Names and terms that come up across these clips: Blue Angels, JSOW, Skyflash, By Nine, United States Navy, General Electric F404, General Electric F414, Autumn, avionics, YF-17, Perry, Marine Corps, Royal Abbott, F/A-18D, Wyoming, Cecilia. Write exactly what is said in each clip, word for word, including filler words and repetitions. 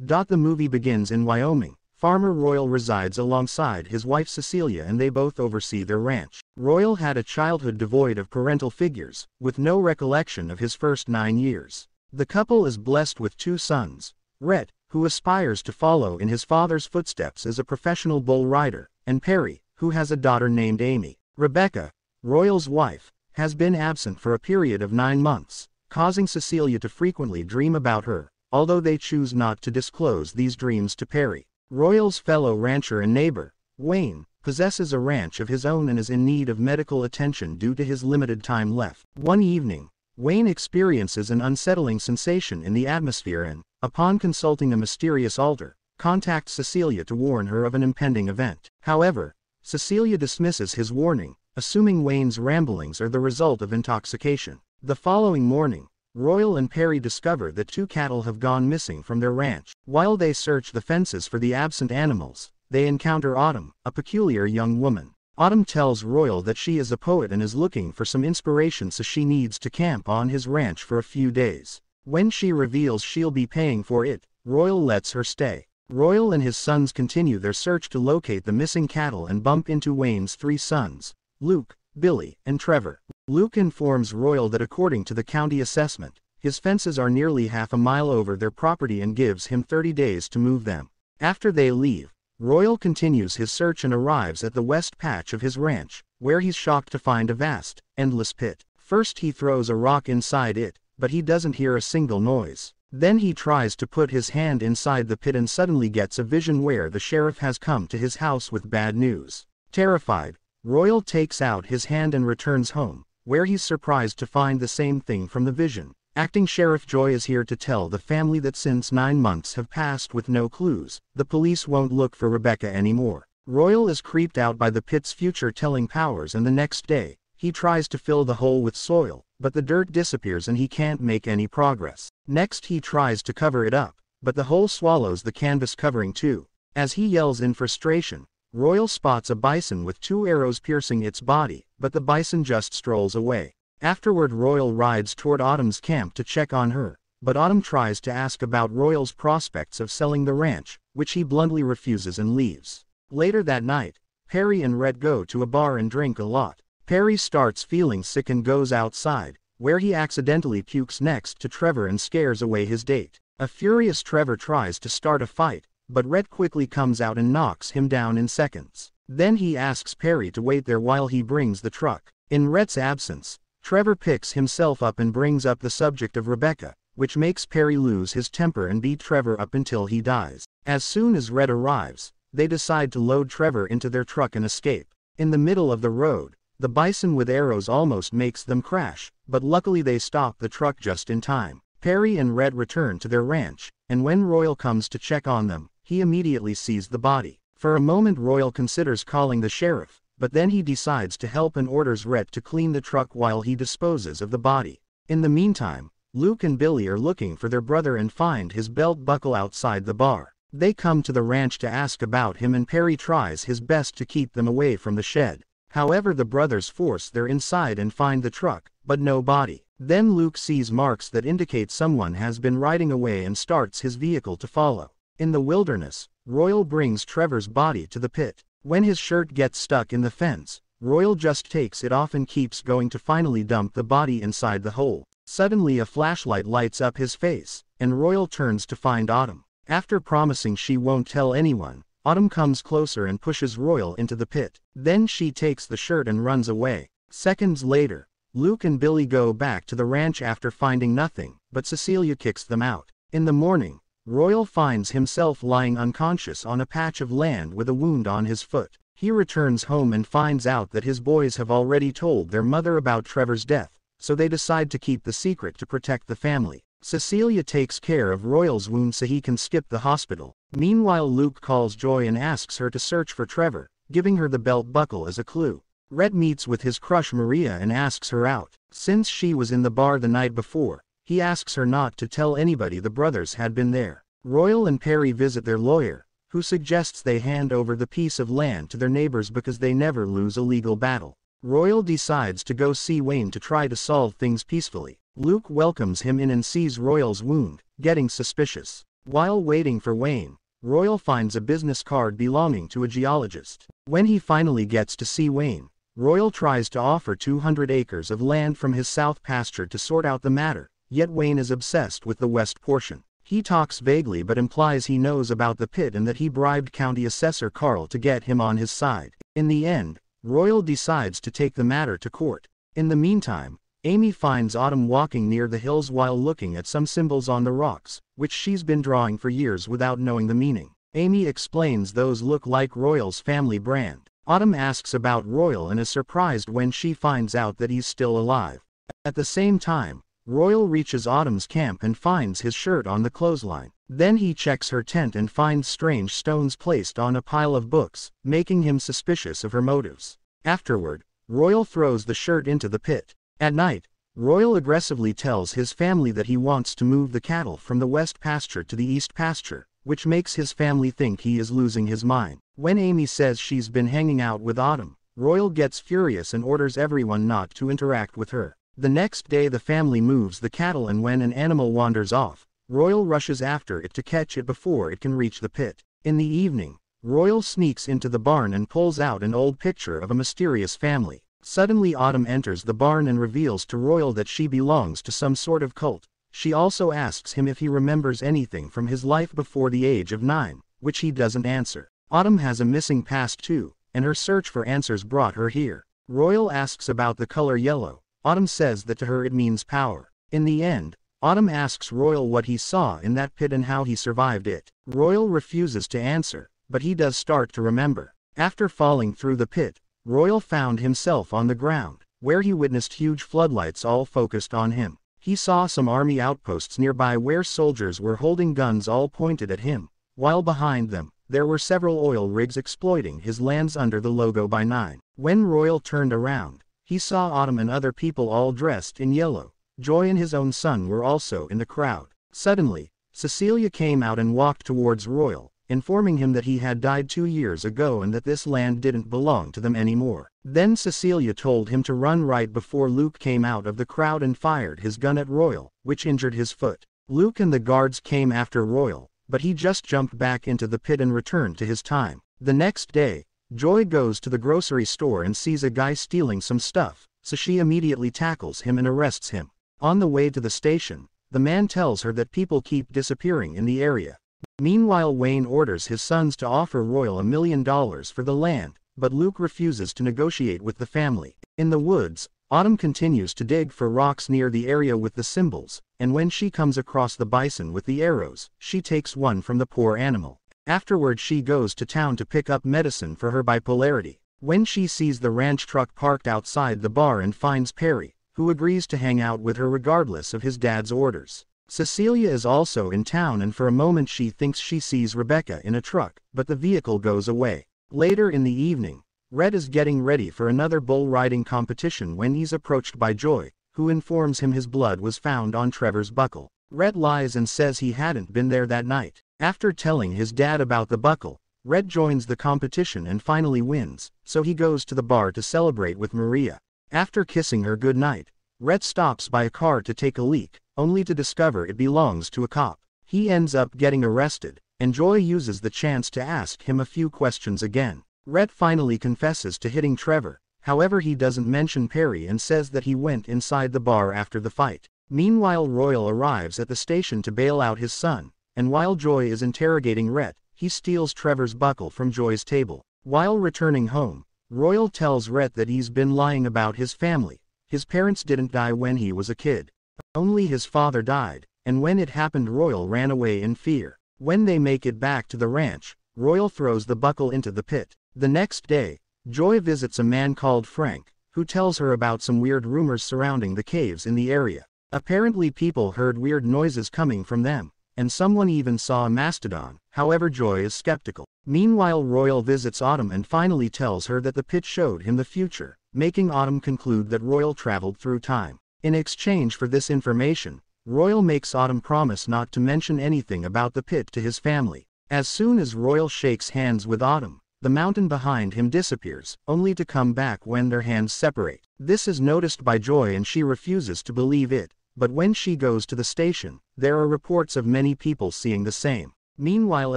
The movie begins in Wyoming. Farmer Royal resides alongside his wife Cecilia, and they both oversee their ranch. Royal had a childhood devoid of parental figures, with no recollection of his first nine years. The couple is blessed with two sons, Rhett, who aspires to follow in his father's footsteps as a professional bull rider, and Perry, who has a daughter named Amy. Rebecca, Royal's wife, has been absent for a period of nine months, causing Cecilia to frequently dream about her, although they choose not to disclose these dreams to Perry. Royal's fellow rancher and neighbor, Wayne, possesses a ranch of his own and is in need of medical attention due to his limited time left. One evening, Wayne experiences an unsettling sensation in the atmosphere and, upon consulting a mysterious altar, contacts Cecilia to warn her of an impending event. However, Cecilia dismisses his warning, assuming Wayne's ramblings are the result of intoxication. The following morning, Royal and Perry discover that two cattle have gone missing from their ranch. While they search the fences for the absent animals, they encounter Autumn, a peculiar young woman. Autumn tells Royal that she is a poet and is looking for some inspiration, so she needs to camp on his ranch for a few days. When she reveals she'll be paying for it, Royal lets her stay. Royal and his sons continue their search to locate the missing cattle and bump into Wayne's three sons, Luke, Billy, and Trevor. Luke informs Royal that according to the county assessment, his fences are nearly half a mile over their property and gives him thirty days to move them. After they leave, Royal continues his search and arrives at the west patch of his ranch, where he's shocked to find a vast, endless pit. First he throws a rock inside it, but he doesn't hear a single noise. Then he tries to put his hand inside the pit and suddenly gets a vision where the sheriff has come to his house with bad news. Terrified, Royal takes out his hand and returns home, where he's surprised to find the same thing from the vision. Acting Sheriff Joy is here to tell the family that since nine months have passed with no clues, the police won't look for Rebecca anymore. Royal is creeped out by the pit's future telling powers, and the next day, he tries to fill the hole with soil, but the dirt disappears and he can't make any progress. Next he tries to cover it up, but the hole swallows the canvas covering too. As he yells in frustration, Royal spots a bison with two arrows piercing its body, but the bison just strolls away. Afterward, Royal rides toward Autumn's camp to check on her, but Autumn tries to ask about Royal's prospects of selling the ranch, which he bluntly refuses and leaves. Later that night, Perry and Red go to a bar and drink a lot. Perry starts feeling sick and goes outside, where he accidentally pukes next to Trevor and scares away his date. A furious Trevor tries to start a fight, but Red quickly comes out and knocks him down in seconds. Then he asks Perry to wait there while he brings the truck. In Red's absence, Trevor picks himself up and brings up the subject of Rebecca, which makes Perry lose his temper and beat Trevor up until he dies. As soon as Red arrives, they decide to load Trevor into their truck and escape. In the middle of the road, the bison with arrows almost makes them crash, but luckily they stop the truck just in time. Perry and Red return to their ranch, and when Royal comes to check on them, he immediately sees the body. For a moment Royal considers calling the sheriff, but then he decides to help and orders Rhett to clean the truck while he disposes of the body. In the meantime, Luke and Billy are looking for their brother and find his belt buckle outside the bar. They come to the ranch to ask about him, and Perry tries his best to keep them away from the shed. However, the brothers force their inside and find the truck, but no body. Then Luke sees marks that indicate someone has been riding away and starts his vehicle to follow. In the wilderness, Royal brings Trevor's body to the pit. When his shirt gets stuck in the fence, Royal just takes it off and keeps going to finally dump the body inside the hole. Suddenly a flashlight lights up his face, and Royal turns to find Autumn. After promising she won't tell anyone, Autumn comes closer and pushes Royal into the pit. Then she takes the shirt and runs away. Seconds later, Luke and Billy go back to the ranch after finding nothing, but Cecilia kicks them out. In the morning, Royal finds himself lying unconscious on a patch of land with a wound on his foot. He returns home and finds out that his boys have already told their mother about Trevor's death, so they decide to keep the secret to protect the family. Cecilia takes care of Royal's wound so he can skip the hospital. Meanwhile, Luke calls Joy and asks her to search for Trevor, giving her the belt buckle as a clue. Red meets with his crush Maria and asks her out. Since she was in the bar the night before, he asks her not to tell anybody the brothers had been there. Royal and Perry visit their lawyer, who suggests they hand over the piece of land to their neighbors because they never lose a legal battle. Royal decides to go see Wayne to try to solve things peacefully. Luke welcomes him in and sees Royal's wound, getting suspicious. While waiting for Wayne, Royal finds a business card belonging to a geologist. When he finally gets to see Wayne, Royal tries to offer two hundred acres of land from his south pasture to sort out the matter, yet Wayne is obsessed with the west portion. He talks vaguely but implies he knows about the pit and that he bribed County Assessor Carl to get him on his side. In the end, Royal decides to take the matter to court. In the meantime, Amy finds Autumn walking near the hills while looking at some symbols on the rocks, which she's been drawing for years without knowing the meaning. Amy explains those look like Royal's family brand. Autumn asks about Royal and is surprised when she finds out that he's still alive. At the same time, Royal reaches Autumn's camp and finds his shirt on the clothesline. Then he checks her tent and finds strange stones placed on a pile of books, making him suspicious of her motives. Afterward, Royal throws the shirt into the pit. At night, Royal aggressively tells his family that he wants to move the cattle from the west pasture to the east pasture, which makes his family think he is losing his mind. When Amy says she's been hanging out with Autumn, Royal gets furious and orders everyone not to interact with her. The next day the family moves the cattle, and when an animal wanders off, Royal rushes after it to catch it before it can reach the pit. In the evening, Royal sneaks into the barn and pulls out an old picture of a mysterious family. Suddenly Autumn enters the barn and reveals to Royal that she belongs to some sort of cult. She also asks him if he remembers anything from his life before the age of nine, which he doesn't answer. Autumn has a missing past too, and her search for answers brought her here. Royal asks about the color yellow. Autumn says that to her it means power. In the end, Autumn asks Royal what he saw in that pit and how he survived it. Royal refuses to answer, but he does start to remember. After falling through the pit, Royal found himself on the ground, where he witnessed huge floodlights all focused on him. He saw some army outposts nearby where soldiers were holding guns all pointed at him, while behind them, there were several oil rigs exploiting his lands under the logo By Nine. When Royal turned around, he saw Autumn and other people all dressed in yellow. Joy and his own son were also in the crowd. Suddenly, Cecilia came out and walked towards Royal, informing him that he had died two years ago and that this land didn't belong to them anymore. Then Cecilia told him to run right before Luke came out of the crowd and fired his gun at Royal, which injured his foot. Luke and the guards came after Royal, but he just jumped back into the pit and returned to his time. The next day, Joy goes to the grocery store and sees a guy stealing some stuff, so she immediately tackles him and arrests him. On the way to the station, the man tells her that people keep disappearing in the area. Meanwhile, Wayne orders his sons to offer Royal a million dollars for the land, but Luke refuses to negotiate with the family. In the woods, Autumn continues to dig for rocks near the area with the symbols, and when she comes across the bison with the arrows, she takes one from the poor animal. Afterward she goes to town to pick up medicine for her bipolarity. When she sees the ranch truck parked outside the bar and finds Perry, who agrees to hang out with her regardless of his dad's orders. Cecilia is also in town and for a moment she thinks she sees Rebecca in a truck, but the vehicle goes away. Later in the evening, Red is getting ready for another bull riding competition when he's approached by Joy, who informs him his blood was found on Trevor's buckle. Red lies and says he hadn't been there that night. After telling his dad about the buckle, Red joins the competition and finally wins, so he goes to the bar to celebrate with Maria. After kissing her goodnight, Red stops by a car to take a leak, only to discover it belongs to a cop. He ends up getting arrested, and Joy uses the chance to ask him a few questions again. Red finally confesses to hitting Trevor, however he doesn't mention Perry and says that he went inside the bar after the fight. Meanwhile, Royal arrives at the station to bail out his son, and while Joy is interrogating Rhett, he steals Trevor's buckle from Joy's table. While returning home, Royal tells Rhett that he's been lying about his family. His parents didn't die when he was a kid. Only his father died, and when it happened Royal ran away in fear. When they make it back to the ranch, Royal throws the buckle into the pit. The next day, Joy visits a man called Frank, who tells her about some weird rumors surrounding the caves in the area. Apparently people heard weird noises coming from them, and someone even saw a mastodon, however Joy is skeptical. Meanwhile, Royal visits Autumn and finally tells her that the pit showed him the future, making Autumn conclude that Royal traveled through time. In exchange for this information, Royal makes Autumn promise not to mention anything about the pit to his family. As soon as Royal shakes hands with Autumn, the mountain behind him disappears, only to come back when their hands separate. This is noticed by Joy and she refuses to believe it, But when she goes to the station, there are reports of many people seeing the same. Meanwhile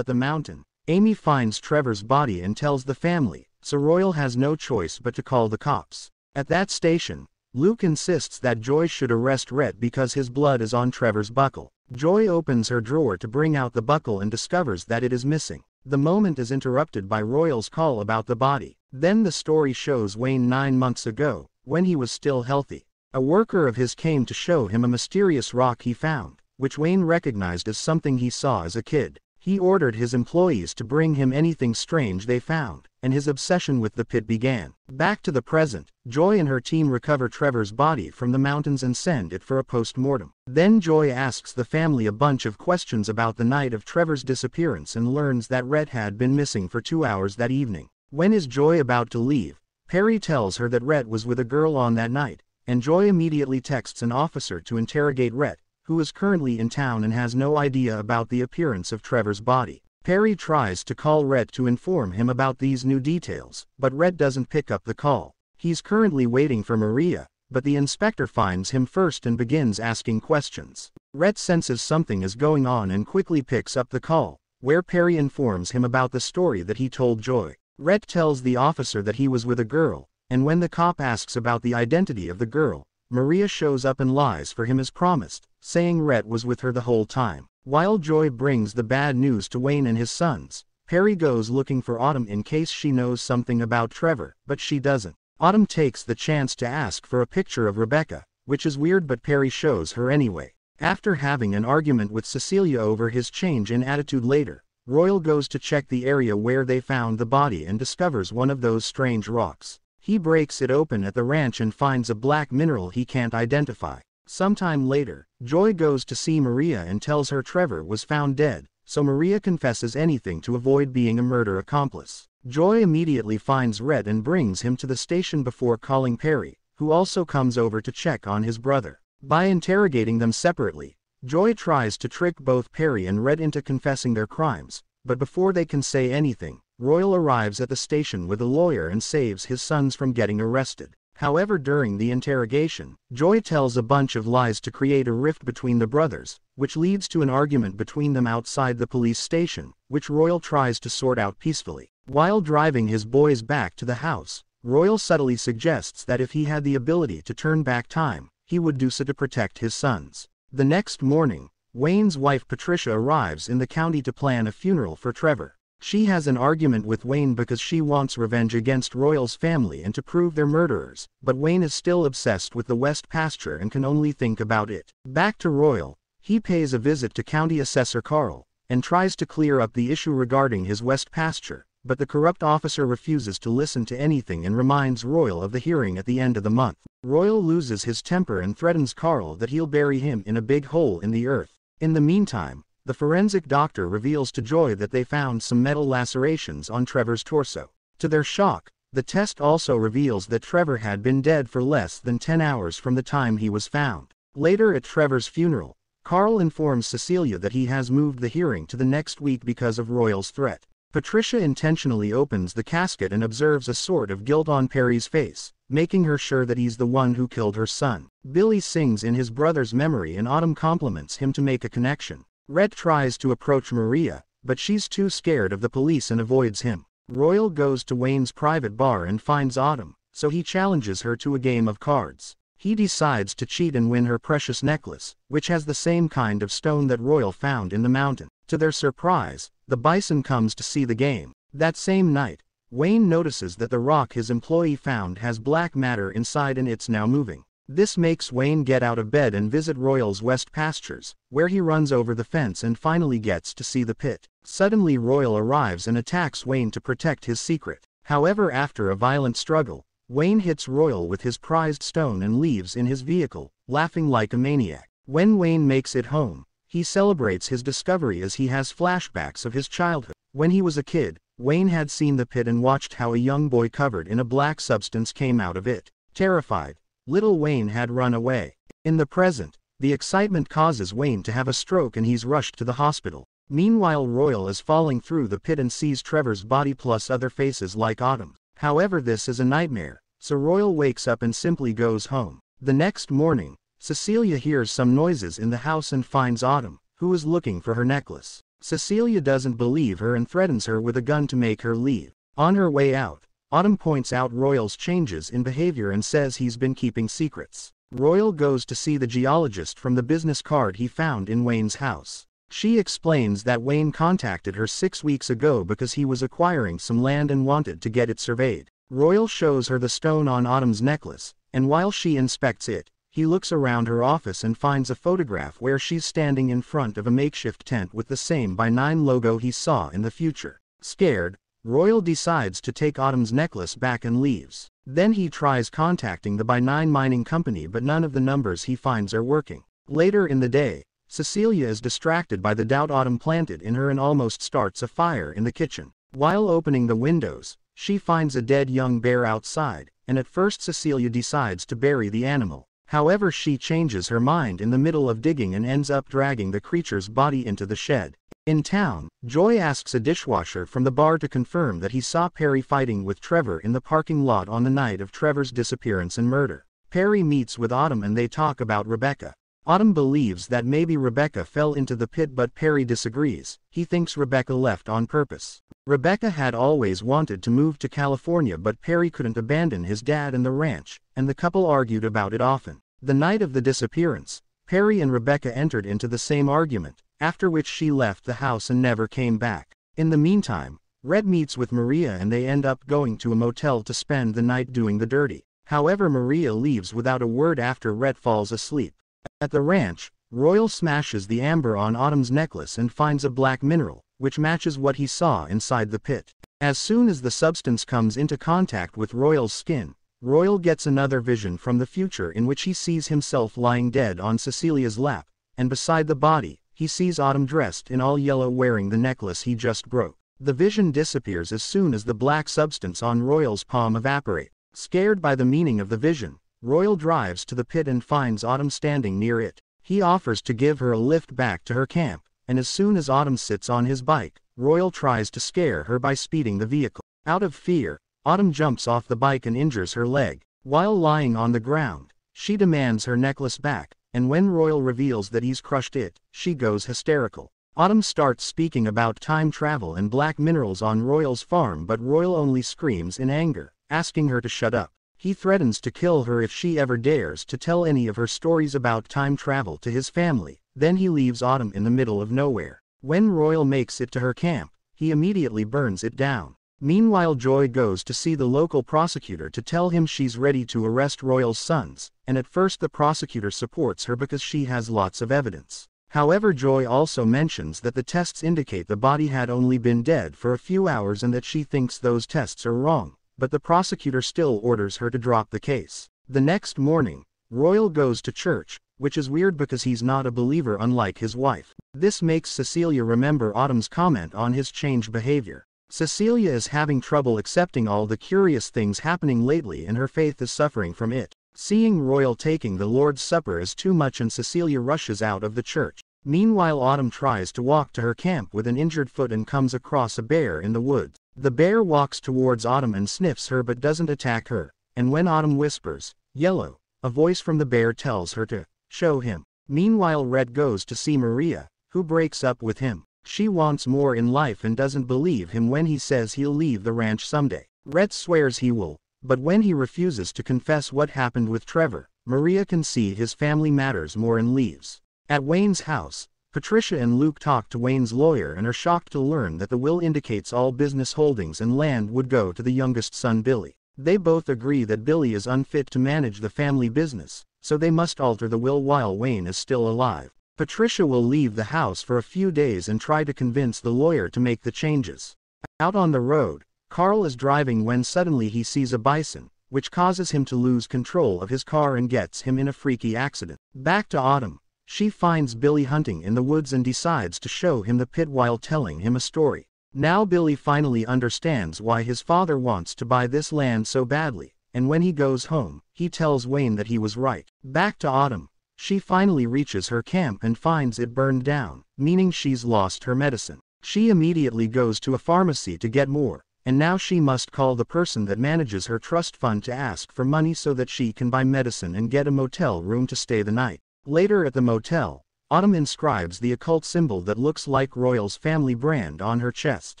at the mountain, Amy finds Trevor's body and tells the family, so Royal has no choice but to call the cops. At that station, Luke insists that Joy should arrest Rhett because his blood is on Trevor's buckle. Joy opens her drawer to bring out the buckle and discovers that it is missing. The moment is interrupted by Royal's call about the body. Then the story shows Wayne nine months ago, when he was still healthy. A worker of his came to show him a mysterious rock he found, which Wayne recognized as something he saw as a kid. He ordered his employees to bring him anything strange they found, and his obsession with the pit began. Back to the present, Joy and her team recover Trevor's body from the mountains and send it for a post-mortem. Then Joy asks the family a bunch of questions about the night of Trevor's disappearance and learns that Rhett had been missing for two hours that evening. When is Joy about to leave, Perry tells her that Rhett was with a girl on that night, and Joy immediately texts an officer to interrogate Rhett, who is currently in town and has no idea about the appearance of Trevor's body. Perry tries to call Rhett to inform him about these new details, but Rhett doesn't pick up the call. He's currently waiting for Maria, but the inspector finds him first and begins asking questions. Rhett senses something is going on and quickly picks up the call, where Perry informs him about the story that he told Joy. Rhett tells the officer that he was with a girl, and when the cop asks about the identity of the girl, Maria shows up and lies for him as promised, saying Rhett was with her the whole time. While Joy brings the bad news to Wayne and his sons, Perry goes looking for Autumn in case she knows something about Trevor, but she doesn't. Autumn takes the chance to ask for a picture of Rebecca, which is weird but Perry shows her anyway. After having an argument with Cecilia over his change in attitude later, Royal goes to check the area where they found the body and discovers one of those strange rocks. He breaks it open at the ranch and finds a black mineral he can't identify. Sometime later, Joy goes to see Maria and tells her Trevor was found dead, so Maria confesses anything to avoid being a murder accomplice. Joy immediately finds Rhett and brings him to the station before calling Perry, who also comes over to check on his brother. By interrogating them separately, Joy tries to trick both Perry and Rhett into confessing their crimes, but before they can say anything, Royal arrives at the station with a lawyer and saves his sons from getting arrested. However, during the interrogation, Joy tells a bunch of lies to create a rift between the brothers, which leads to an argument between them outside the police station, which Royal tries to sort out peacefully. While driving his boys back to the house, Royal subtly suggests that if he had the ability to turn back time, he would do so to protect his sons. The next morning, Wayne's wife Patricia arrives in the county to plan a funeral for Trevor. She has an argument with Wayne because she wants revenge against Royal's family and to prove they're murderers, but Wayne is still obsessed with the West pasture and can only think about it. Back to Royal, he pays a visit to County Assessor Carl, and tries to clear up the issue regarding his West pasture, but the corrupt officer refuses to listen to anything and reminds Royal of the hearing at the end of the month. Royal loses his temper and threatens Carl that he'll bury him in a big hole in the earth. In the meantime, the forensic doctor reveals to Joy that they found some metal lacerations on Trevor's torso. To their shock, the test also reveals that Trevor had been dead for less than ten hours from the time he was found. Later at Trevor's funeral, Carl informs Cecilia that he has moved the hearing to the next week because of Royal's threat. Patricia intentionally opens the casket and observes a sort of guilt on Perry's face, making her sure that he's the one who killed her son. Billy sings in his brother's memory and Autumn compliments him to make a connection. Rhett tries to approach Maria, but she's too scared of the police and avoids him. Royal goes to Wayne's private bar and finds Autumn, so he challenges her to a game of cards. He decides to cheat and win her precious necklace, which has the same kind of stone that Royal found in the mountain. To their surprise, the bison comes to see the game. That same night, Wayne notices that the rock his employee found has black matter inside and it's now moving. This makes Wayne get out of bed and visit Royal's West pastures, where he runs over the fence and finally gets to see the pit. Suddenly Royal arrives and attacks Wayne to protect his secret. However, after a violent struggle, Wayne hits Royal with his prized stone and leaves in his vehicle, laughing like a maniac. When Wayne makes it home, he celebrates his discovery as he has flashbacks of his childhood. When he was a kid, Wayne had seen the pit and watched how a young boy covered in a black substance came out of it. Terrified, little Wayne had run away. In the present, the excitement causes Wayne to have a stroke and he's rushed to the hospital. Meanwhile, Royal is falling through the pit and sees Trevor's body plus other faces like Autumn. However, this is a nightmare, so Royal wakes up and simply goes home. The next morning, Cecilia hears some noises in the house and finds Autumn, who is looking for her necklace. Cecilia doesn't believe her and threatens her with a gun to make her leave. On her way out, Autumn points out Royal's changes in behavior and says he's been keeping secrets. Royal goes to see the geologist from the business card he found in Wayne's house. She explains that Wayne contacted her six weeks ago because he was acquiring some land and wanted to get it surveyed. Royal shows her the stone on Autumn's necklace, and while she inspects it, he looks around her office and finds a photograph where she's standing in front of a makeshift tent with the same By Nine logo he saw in the future. Scared, Royal decides to take Autumn's necklace back and leaves. Then he tries contacting the By Nine mining company, but none of the numbers he finds are working. Later in the day, Cecilia is distracted by the doubt Autumn planted in her and almost starts a fire in the kitchen. While opening the windows, she finds a dead young bear outside, and at first Cecilia decides to bury the animal. However, she changes her mind in the middle of digging and ends up dragging the creature's body into the shed. In town, Joy asks a dishwasher from the bar to confirm that he saw Perry fighting with Trevor in the parking lot on the night of Trevor's disappearance and murder. Perry meets with Autumn and they talk about Rebecca. Autumn believes that maybe Rebecca fell into the pit, but Perry disagrees. He thinks Rebecca left on purpose. Rebecca had always wanted to move to California, but Perry couldn't abandon his dad and the ranch, and the couple argued about it often. The night of the disappearance, Perry and Rebecca entered into the same argument, after which she left the house and never came back. In the meantime, Red meets with Maria and they end up going to a motel to spend the night doing the dirty. However, Maria leaves without a word after Red falls asleep. At the ranch, Royal smashes the amber on Autumn's necklace and finds a black mineral, which matches what he saw inside the pit. As soon as the substance comes into contact with Royal's skin, Royal gets another vision from the future in which he sees himself lying dead on Cecilia's lap, and beside the body, he sees Autumn dressed in all yellow wearing the necklace he just broke. The vision disappears as soon as the black substance on Royal's palm evaporates. Scared by the meaning of the vision, Royal drives to the pit and finds Autumn standing near it. He offers to give her a lift back to her camp, and as soon as Autumn sits on his bike, Royal tries to scare her by speeding the vehicle. Out of fear, Autumn jumps off the bike and injures her leg. While lying on the ground, she demands her necklace back, and when Royal reveals that he's crushed it, she goes hysterical. Autumn starts speaking about time travel and black minerals on Royal's farm, but Royal only screams in anger, asking her to shut up. He threatens to kill her if she ever dares to tell any of her stories about time travel to his family. Then he leaves Autumn in the middle of nowhere. When Royal makes it to her camp, he immediately burns it down. Meanwhile, Joy goes to see the local prosecutor to tell him she's ready to arrest Royal's sons, and at first the prosecutor supports her because she has lots of evidence. However, Joy also mentions that the tests indicate the body had only been dead for a few hours and that she thinks those tests are wrong, but the prosecutor still orders her to drop the case. The next morning, Royal goes to church, which is weird because he's not a believer unlike his wife. This makes Cecilia remember Autumn's comment on his changed behavior. Cecilia is having trouble accepting all the curious things happening lately and her faith is suffering from it. Seeing Royal taking the Lord's Supper is too much and Cecilia rushes out of the church. Meanwhile, Autumn tries to walk to her camp with an injured foot and comes across a bear in the woods. The bear walks towards Autumn and sniffs her but doesn't attack her, and when Autumn whispers, "Yellow," a voice from the bear tells her to show him. Meanwhile, Red goes to see Maria, who breaks up with him. She wants more in life and doesn't believe him when he says he'll leave the ranch someday. Red swears he will, but when he refuses to confess what happened with Trevor, Maria can see his family matters more and leaves. At Wayne's house, Patricia and Luke talk to Wayne's lawyer and are shocked to learn that the will indicates all business holdings and land would go to the youngest son Billy. They both agree that Billy is unfit to manage the family business, so they must alter the will while Wayne is still alive. Patricia will leave the house for a few days and try to convince the lawyer to make the changes. Out on the road, Carl is driving when suddenly he sees a bison, which causes him to lose control of his car and gets him in a freaky accident. Back to Autumn. She finds Billy hunting in the woods and decides to show him the pit while telling him a story. Now Billy finally understands why his father wants to buy this land so badly, and when he goes home, he tells Wayne that he was right. Back to Autumn. She finally reaches her camp and finds it burned down, meaning she's lost her medicine. She immediately goes to a pharmacy to get more, and now she must call the person that manages her trust fund to ask for money so that she can buy medicine and get a motel room to stay the night. Later at the motel, Autumn inscribes the occult symbol that looks like Royal's family brand on her chest.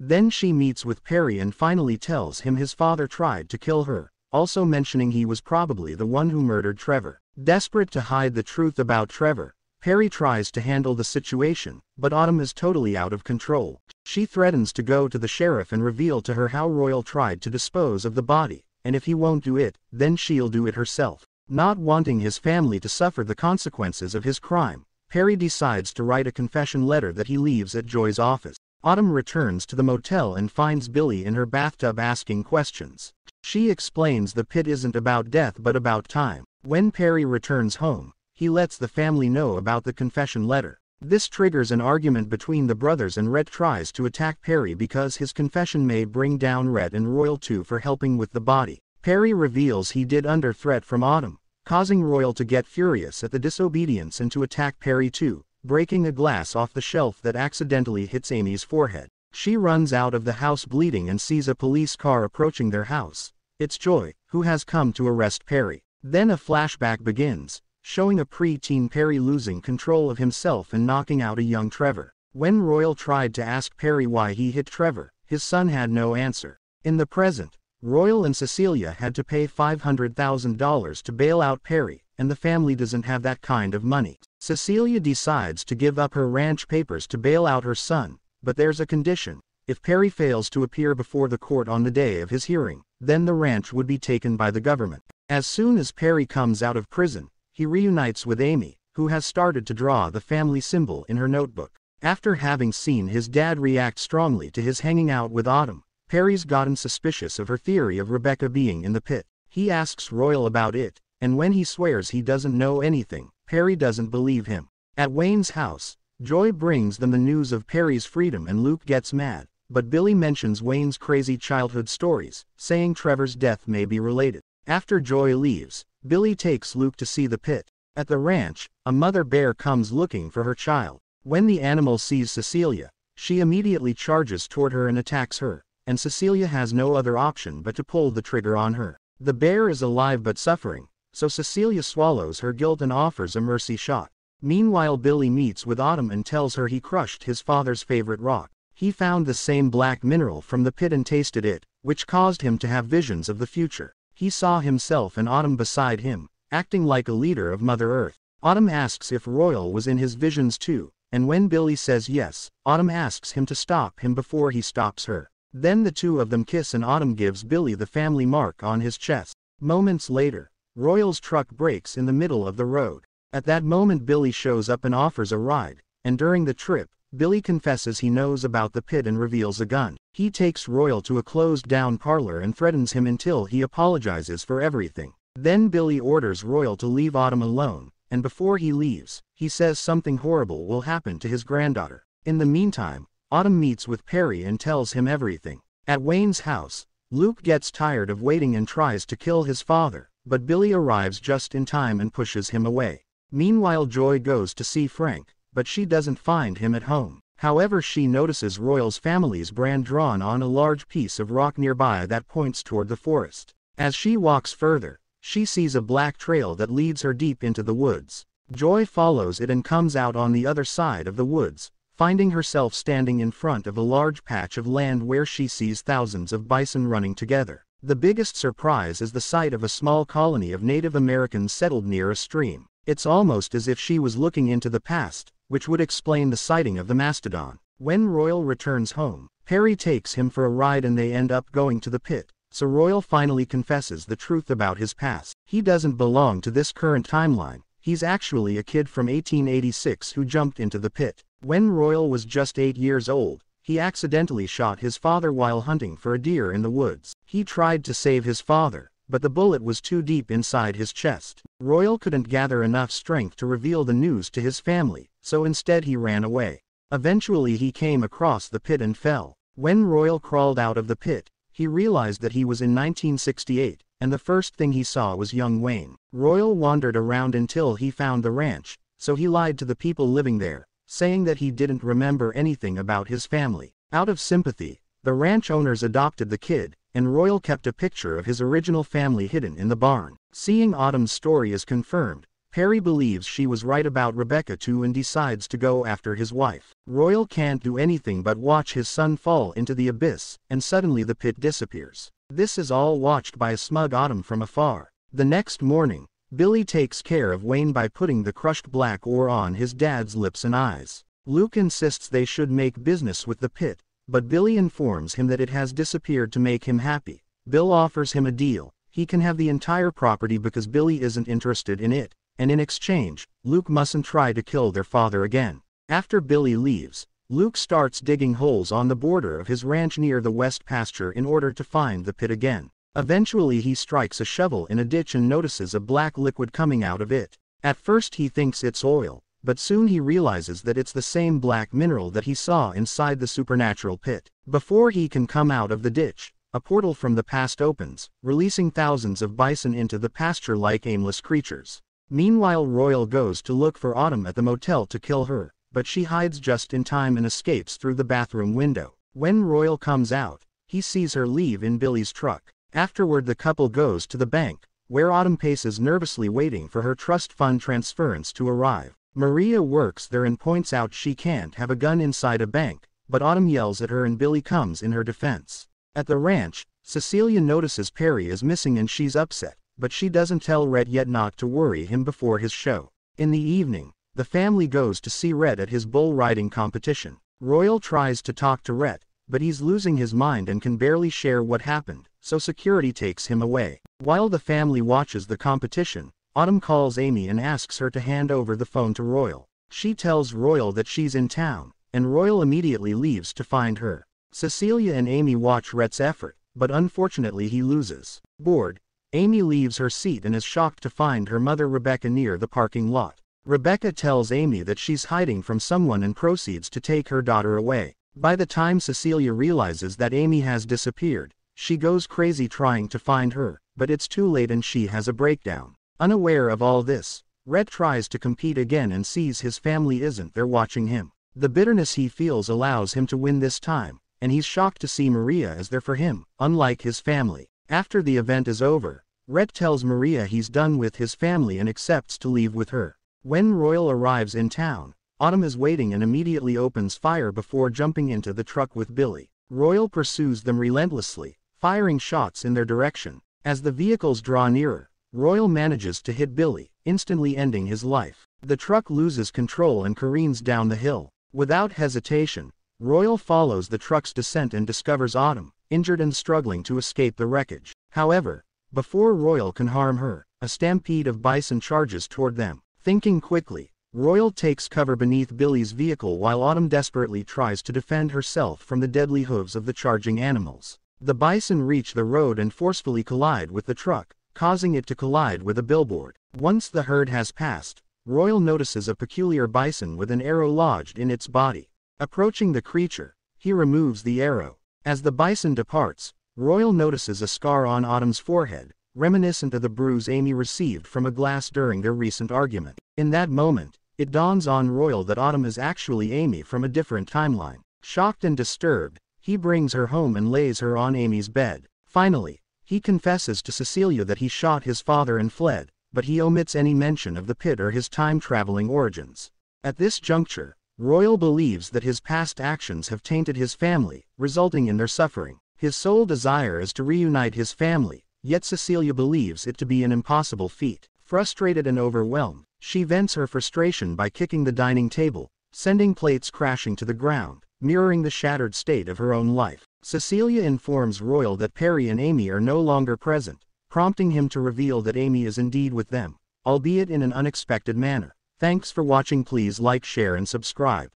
Then she meets with Perry and finally tells him his father tried to kill her, also mentioning he was probably the one who murdered Trevor. Desperate to hide the truth about Trevor, Perry tries to handle the situation, but Autumn is totally out of control. She threatens to go to the sheriff and reveal to her how Royal tried to dispose of the body, and if he won't do it, then she'll do it herself. Not wanting his family to suffer the consequences of his crime, Perry decides to write a confession letter that he leaves at Joy's office. Autumn returns to the motel and finds Billy in her bathtub asking questions. She explains the pit isn't about death but about time. When Perry returns home, he lets the family know about the confession letter. This triggers an argument between the brothers and Rhett tries to attack Perry because his confession may bring down Rhett and Royal too for helping with the body. Perry reveals he did under threat from Autumn, causing Royal to get furious at the disobedience and to attack Perry too, breaking a glass off the shelf that accidentally hits Amy's forehead. She runs out of the house bleeding and sees a police car approaching their house. It's Joy, who has come to arrest Perry. Then a flashback begins, showing a pre-teen Perry losing control of himself and knocking out a young Trevor. When Royal tried to ask Perry why he hit Trevor, his son had no answer. In the present, Royal and Cecilia had to pay five hundred thousand dollars to bail out Perry, and the family doesn't have that kind of money. Cecilia decides to give up her ranch papers to bail out her son, but there's a condition. If Perry fails to appear before the court on the day of his hearing, then the ranch would be taken by the government. As soon as Perry comes out of prison, he reunites with Amy, who has started to draw the family symbol in her notebook. After having seen his dad react strongly to his hanging out with Autumn, Perry's gotten suspicious of her theory of Rebecca being in the pit. He asks Royal about it, and when he swears he doesn't know anything, Perry doesn't believe him. At Wayne's house, Joy brings them the news of Perry's freedom and Luke gets mad, but Billy mentions Wayne's crazy childhood stories, saying Trevor's death may be related. After Joy leaves, Billy takes Luke to see the pit. At the ranch, a mother bear comes looking for her child. When the animal sees Cecilia, she immediately charges toward her and attacks her, and Cecilia has no other option but to pull the trigger on her. The bear is alive but suffering, so Cecilia swallows her guilt and offers a mercy shot. Meanwhile, Billy meets with Autumn and tells her he crushed his father's favorite rock. He found the same black mineral from the pit and tasted it, which caused him to have visions of the future. He saw himself and Autumn beside him, acting like a leader of Mother Earth. Autumn asks if Royal was in his visions too, and when Billy says yes, Autumn asks him to stop him before he stops her. Then the two of them kiss and Autumn gives Billy the family mark on his chest. Moments later, Royal's truck breaks in the middle of the road. At that moment Billy shows up and offers a ride, and during the trip, Billy confesses he knows about the pit and reveals a gun. He takes Royal to a closed-down parlor and threatens him until he apologizes for everything. Then Billy orders Royal to leave Autumn alone, and before he leaves, he says something horrible will happen to his granddaughter. In the meantime, Autumn meets with Perry and tells him everything. At Wayne's house, Luke gets tired of waiting and tries to kill his father, but Billy arrives just in time and pushes him away. Meanwhile, Joy goes to see Frank, but she doesn't find him at home. However, she notices Royal's family's brand drawn on a large piece of rock nearby that points toward the forest. As she walks further, she sees a black trail that leads her deep into the woods. Joy follows it and comes out on the other side of the woods, finding herself standing in front of a large patch of land where she sees thousands of bison running together. The biggest surprise is the sight of a small colony of Native Americans settled near a stream. It's almost as if she was looking into the past, which would explain the sighting of the mastodon. When Royal returns home, Perry takes him for a ride and they end up going to the pit, so Royal finally confesses the truth about his past. He doesn't belong to this current timeline, he's actually a kid from eighteen eighty-six who jumped into the pit. When Royal was just eight years old, he accidentally shot his father while hunting for a deer in the woods. He tried to save his father, but the bullet was too deep inside his chest. Royal couldn't gather enough strength to reveal the news to his family, so instead he ran away. Eventually he came across the pit and fell. When Royal crawled out of the pit, he realized that he was in nineteen sixty-eight, and the first thing he saw was young Wayne. Royal wandered around until he found the ranch, so he lied to the people living there, saying that he didn't remember anything about his family. Out of sympathy, The ranch owners adopted the kid, and Royal kept a picture of his original family hidden in the barn. Seeing Autumn's story is confirmed, Perry believes she was right about Rebecca too and decides to go after his wife. Royal can't do anything but watch his son fall into the abyss, and suddenly the pit disappears. This is all watched by a smug Autumn from afar. The next morning, Billy takes care of Wayne by putting the crushed black ore on his dad's lips and eyes. Luke insists they should make business with the pit, but Billy informs him that it has disappeared to make him happy. Bill offers him a deal. He can have the entire property because Billy isn't interested in it, and in exchange, Luke mustn't try to kill their father again. After Billy leaves, Luke starts digging holes on the border of his ranch near the west pasture in order to find the pit again. Eventually he strikes a shovel in a ditch and notices a black liquid coming out of it. At first he thinks it's oil, but soon he realizes that it's the same black mineral that he saw inside the supernatural pit. Before he can come out of the ditch, a portal from the past opens, releasing thousands of bison into the pasture like aimless creatures. Meanwhile, Royal goes to look for Autumn at the motel to kill her, but she hides just in time and escapes through the bathroom window. When Royal comes out, he sees her leave in Billy's truck. Afterward, the couple goes to the bank, where Autumn paces nervously waiting for her trust fund transference to arrive. Maria works there and points out she can't have a gun inside a bank, but Autumn yells at her and Billy comes in her defense. At the ranch, Cecilia notices Perry is missing and she's upset, but she doesn't tell Red yet not to worry him before his show. In the evening, the family goes to see Red at his bull riding competition. Royal tries to talk to Red, but he's losing his mind and can barely share what happened, so security takes him away. While the family watches the competition, Autumn calls Amy and asks her to hand over the phone to Royal. She tells Royal that she's in town, and Royal immediately leaves to find her. Cecilia and Amy watch Red's effort, but unfortunately he loses. Bored, Amy leaves her seat and is shocked to find her mother Rebecca near the parking lot. Rebecca tells Amy that she's hiding from someone and proceeds to take her daughter away. By the time Cecilia realizes that Amy has disappeared, she goes crazy trying to find her, but it's too late and she has a breakdown. Unaware of all this, Red tries to compete again and sees his family isn't there watching him. The bitterness he feels allows him to win this time, and he's shocked to see Maria is there for him, unlike his family. After the event is over, Red tells Maria he's done with his family and accepts to leave with her. When Royal arrives in town, Autumn is waiting and immediately opens fire before jumping into the truck with Billy. Royal pursues them relentlessly, firing shots in their direction. As the vehicles draw nearer, Royal manages to hit Billy, instantly ending his life. The truck loses control and careens down the hill. Without hesitation, Royal follows the truck's descent and discovers Autumn, injured and struggling to escape the wreckage. However, before Royal can harm her, a stampede of bison charges toward them. Thinking quickly, Royal takes cover beneath Billy's vehicle while Autumn desperately tries to defend herself from the deadly hooves of the charging animals. The bison reach the road and forcefully collide with the truck, causing it to collide with a billboard. Once the herd has passed, Royal notices a peculiar bison with an arrow lodged in its body. Approaching the creature, he removes the arrow. As the bison departs, Royal notices a scar on Autumn's forehead, reminiscent of the bruise Amy received from a glass during their recent argument. In that moment, it dawns on Royal that Autumn is actually Amy from a different timeline. Shocked and disturbed, he brings her home and lays her on Amy's bed. Finally, he confesses to Cecilia that he shot his father and fled, but he omits any mention of the pit or his time-traveling origins. At this juncture, Royal believes that his past actions have tainted his family, resulting in their suffering. His sole desire is to reunite his family, yet Cecilia believes it to be an impossible feat. Frustrated and overwhelmed, she vents her frustration by kicking the dining table, sending plates crashing to the ground, mirroring the shattered state of her own life. Cecilia informs Royal that Perry and Amy are no longer present, prompting him to reveal that Amy is indeed with them, albeit in an unexpected manner. Thanks for watching. Please like, share and subscribe.